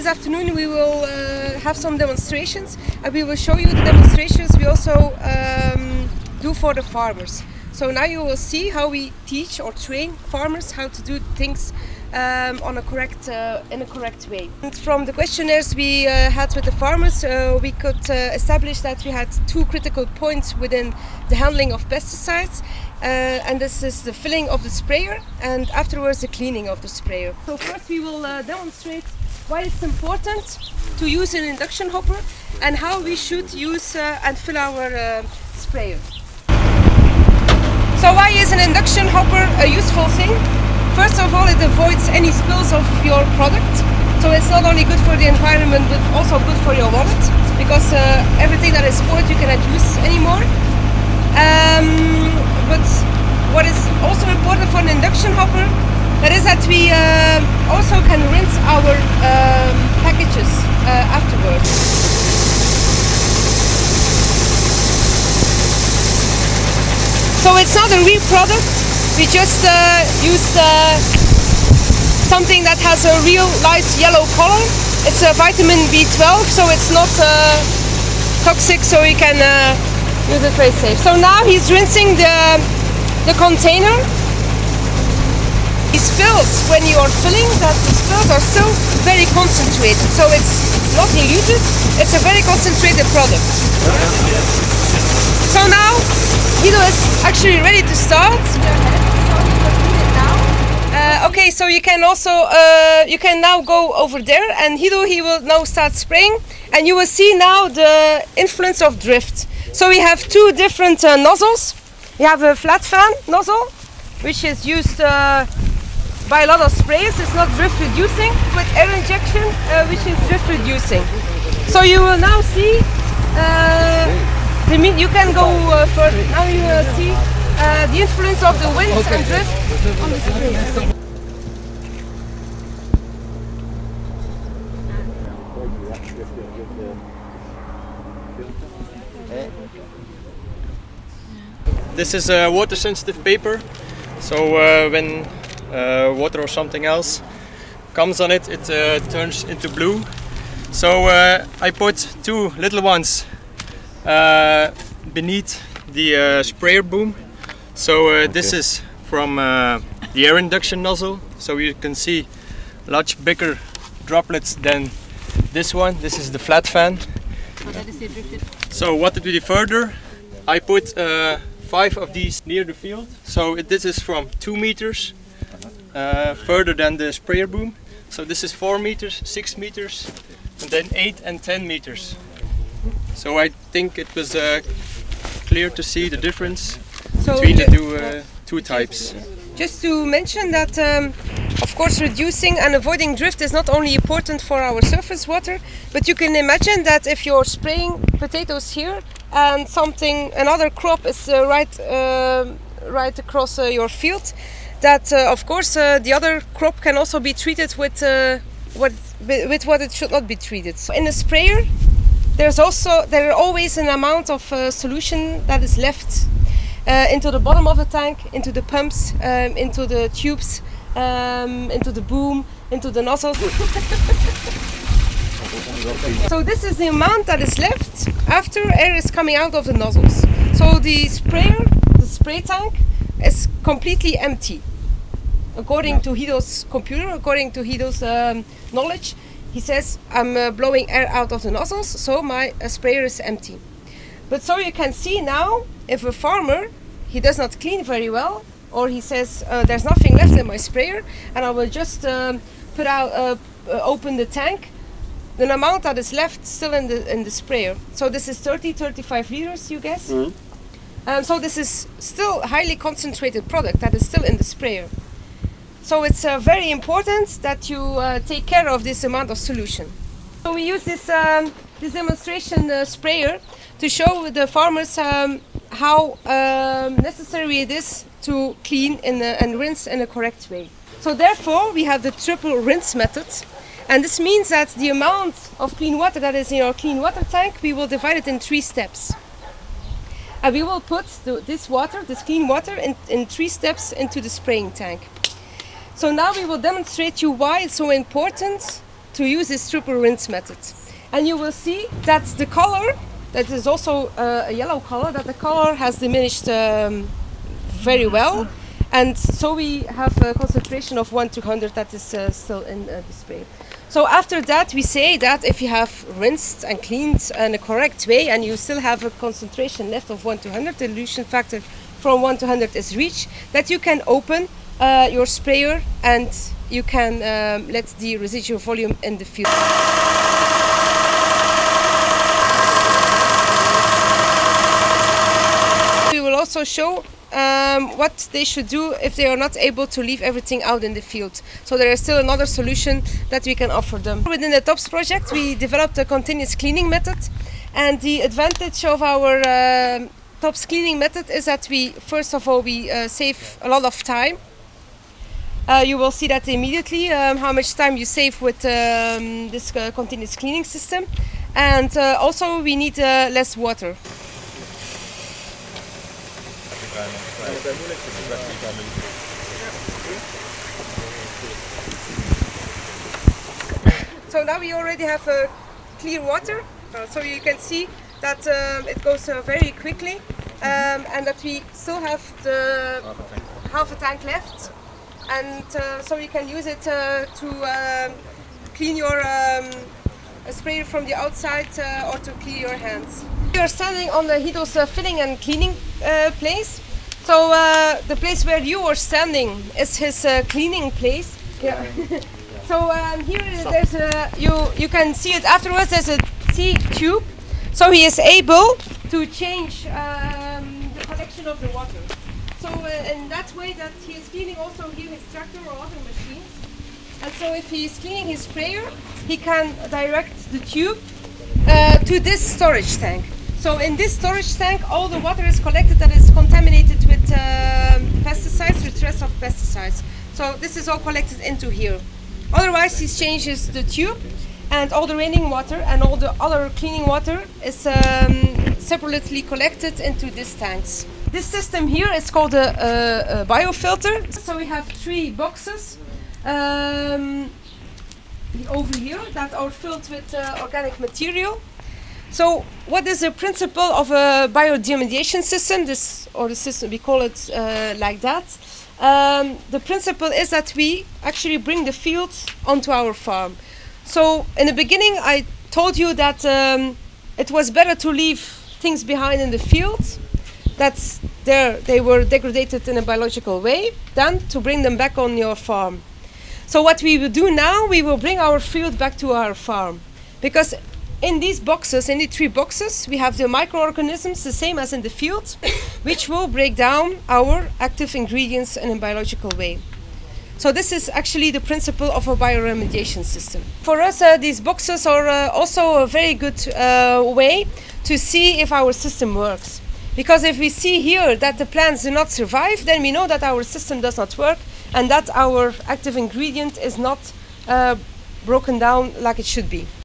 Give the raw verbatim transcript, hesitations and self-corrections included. This afternoon we will uh, have some demonstrations, and we will show you the demonstrations we also um, do for the farmers. So now you will see how we teach or train farmers how to do things um, on a correct, uh, in a correct way. And from the questionnaires we uh, had with the farmers, uh, we could uh, establish that we had two critical points within the handling of pesticides. Uh, and this is the filling of the sprayer and afterwards the cleaning of the sprayer. So first we will uh, demonstrate why it's important to use an induction hopper and how we should use uh, and fill our uh, sprayer. So why is an induction hopper a useful thing? First of all, it avoids any spills of your product. So it's not only good for the environment, but also good for your wallet, because uh, everything that is spoiled you cannot use anymore. Um, but what is also important for an induction hopper, that is that we uh, also can rinse our um, packages uh, afterwards. So it's not a real product, we just uh, used uh, something that has a real light yellow color. It's a vitamin B twelve, so it's not uh, toxic, so you can uh, use it very safe. So now he's rinsing the, the container. It spills when you are filling, that the spills are still very concentrated, so it's not diluted, it's a very concentrated product. So now Hido is actually ready to start. Uh, okay, so you can also, uh, you can now go over there, and Hido, he will now start spraying, and you will see now the influence of drift. So we have two different uh, nozzles. We have a flat fan nozzle, which is used uh, by a lot of sprays. It's not drift reducing, but air injection, uh, which is drift reducing. So you will now see, uh, the mean you can go uh, further. Now you will see uh, the influence of the winds and drift on the spray. This is a water sensitive paper, so uh, when Uh, water or something else comes on it, it uh, turns into blue. So uh, I put two little ones uh, beneath the uh, sprayer boom. So uh, this okay. is from uh, the air induction nozzle. So you can see much bigger droplets than this one. This is the flat fan. So what to do further? I put uh, five of these near the field. So it, this is from two meters. Uh, further than the sprayer boom. So this is four meters, six meters, and then eight and ten meters. So I think it was uh, clear to see the difference so between the two, uh, two types. Just to mention that um, of course reducing and avoiding drift is not only important for our surface water, but you can imagine that if you're spraying potatoes here and something, another crop is uh, right, uh, right across uh, your field, that uh, of course uh, the other crop can also be treated with uh, what with what it should not be treated. So in a sprayer, there's also there are always an amount of uh, solution that is left uh, into the bottom of the tank, into the pumps, um, into the tubes, um, into the boom, into the nozzle. So this is the amount that is left after air is coming out of the nozzles. So the sprayer, the spray tank, is completely empty. According to Hido's computer, according to Hido's um, knowledge, he says I'm uh, blowing air out of the nozzles, so my uh, sprayer is empty. But so you can see now, if a farmer, he does not clean very well, or he says uh, there's nothing left in my sprayer, and I will just um, put out, uh, open the tank, the amount that is left still in the in the sprayer. So this is thirty, thirty-five liters, you guess. Mm-hmm. Um, so this is still highly concentrated product that is still in the sprayer. So it's uh, very important that you uh, take care of this amount of solution. So we use this, um, this demonstration uh, sprayer to show the farmers um, how um, necessary it is to clean in a, and rinse in a correct way. So therefore we have the triple rinse method. And this means that the amount of clean water that is in our clean water tank, we will divide it in three steps. And we will put the, this water, this clean water, in, in three steps into the spraying tank. So now we will demonstrate you why it's so important to use this triple rinse method. And you will see that the color, that is also uh, a yellow color, that the color has diminished um, very well. And so we have a concentration of one to one hundred that is uh, still in uh, the spray. So after that, we say that if you have rinsed and cleaned in a correct way and you still have a concentration left of one to one hundred, the dilution factor from one to one hundred is reached, that you can open uh, your sprayer and you can um, let the residual volume in the field. We will also show Um, what they should do if they are not able to leave everything out in the field. So there is still another solution that we can offer them. Within the TOPPS project, we developed a continuous cleaning method, and the advantage of our uh, TOPPS cleaning method is that we, first of all, we uh, save a lot of time. Uh, you will see that immediately um, how much time you save with um, this uh, continuous cleaning system, and uh, also we need uh, less water. So now we already have uh, clear water, uh, so you can see that um, it goes uh, very quickly, um, and that we still have the half a tank left, and uh, so you can use it uh, to um, clean your um, sprayer from the outside uh, or to clean your hands. We are standing on the Hido's uh, filling and cleaning uh, place. So uh, the place where you are standing is his uh, cleaning place. Yeah. So um, here there's a, you you can see it afterwards. There's a T tube, so he is able to change um, the collection of the water. So uh, in that way, that he is cleaning also here his tractor or other machines. And so if he is cleaning his sprayer, he can direct the tube uh, to this storage tank. So in this storage tank, all the water is collected that is contaminated with uh, pesticides, with trace of pesticides. So this is all collected into here. Otherwise, he changes the tube, and all the raining water and all the other cleaning water is um, separately collected into these tanks. This system here is called a, a, a biofilter. So we have three boxes um, over here that are filled with uh, organic material. So what is the principle of a biodegradation system, this, or the system, we call it uh, like that. Um, the principle is that we actually bring the field onto our farm. So in the beginning I told you that um, it was better to leave things behind in the field, that they were degraded in a biological way, than to bring them back on your farm. So what we will do now, we will bring our field back to our farm, because in these boxes, in the three boxes, we have the microorganisms, the same as in the field, which will break down our active ingredients in a biological way. So this is actually the principle of a bioremediation system. For us, uh, these boxes are uh, also a very good uh, way to see if our system works. Because if we see here that the plants do not survive, then we know that our system does not work and that our active ingredient is not uh, broken down like it should be.